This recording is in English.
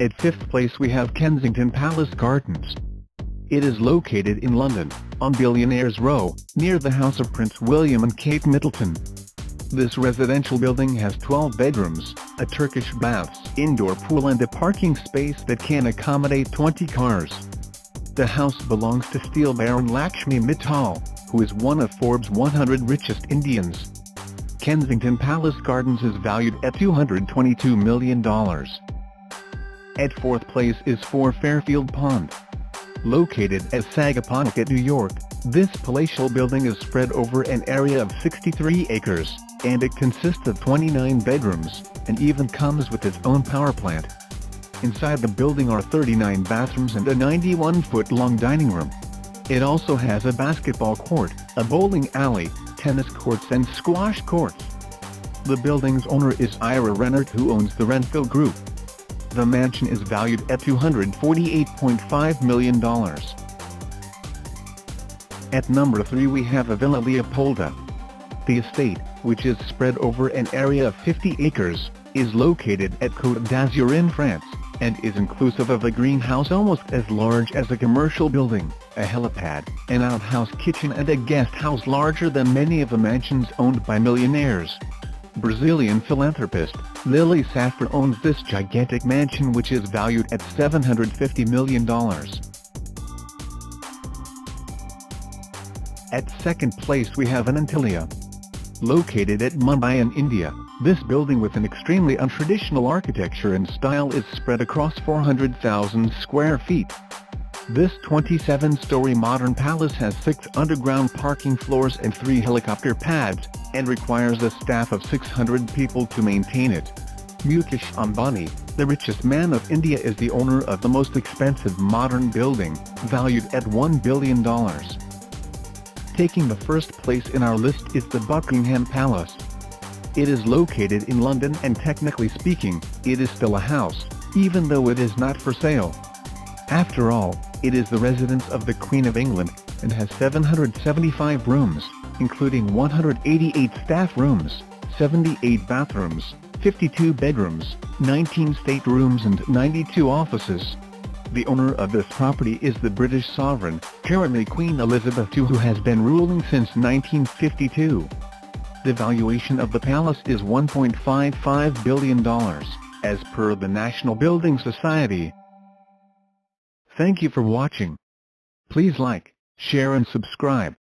At 5th place we have Kensington Palace Gardens. It is located in London, on Billionaires Row, near the house of Prince William and Kate Middleton. This residential building has 12 bedrooms, a Turkish baths, indoor pool and a parking space that can accommodate 20 cars. The house belongs to steel baron Lakshmi Mittal, who is one of Forbes' 100 richest Indians. Kensington Palace Gardens is valued at $222 million. At 4th place is Four Fairfield Pond. Located at Sagaponack, New York, this palatial building is spread over an area of 63 acres, and it consists of 29 bedrooms, and even comes with its own power plant. Inside the building are 39 bathrooms and a 91-foot-long dining room. It also has a basketball court, a bowling alley, tennis courts and squash courts. The building's owner is Ira Rennert, who owns the Renfield Group. The mansion is valued at $248.5 million. At number 3 we have a Villa Leopolda. The estate, which is spread over an area of 50 acres, is located at Côte d'Azur in France, and is inclusive of a greenhouse almost as large as a commercial building, a helipad, an outhouse kitchen and a guest house larger than many of the mansions owned by millionaires. Brazilian philanthropist Lily Safra owns this gigantic mansion, which is valued at $750 million. At 2nd place we have an Antilia. Located at Mumbai in India, this building with an extremely untraditional architecture and style is spread across 400,000 square feet. This 27-story modern palace has 6 underground parking floors and 3 helicopter pads, and requires a staff of 600 people to maintain it. Mukesh Ambani, the richest man of India, is the owner of the most expensive modern building, valued at $1 billion. Taking the 1st place in our list is the Buckingham Palace. It is located in London and technically speaking, it is still a house, even though it is not for sale. After all, it is the residence of the Queen of England, and has 775 rooms, including 188 staff rooms, 78 bathrooms, 52 bedrooms, 19 staterooms and 92 offices. The owner of this property is the British sovereign, currently Queen Elizabeth II, who has been ruling since 1952. The valuation of the palace is $1.55 billion, as per the National Building Society. Thank you for watching. Please like, share and subscribe.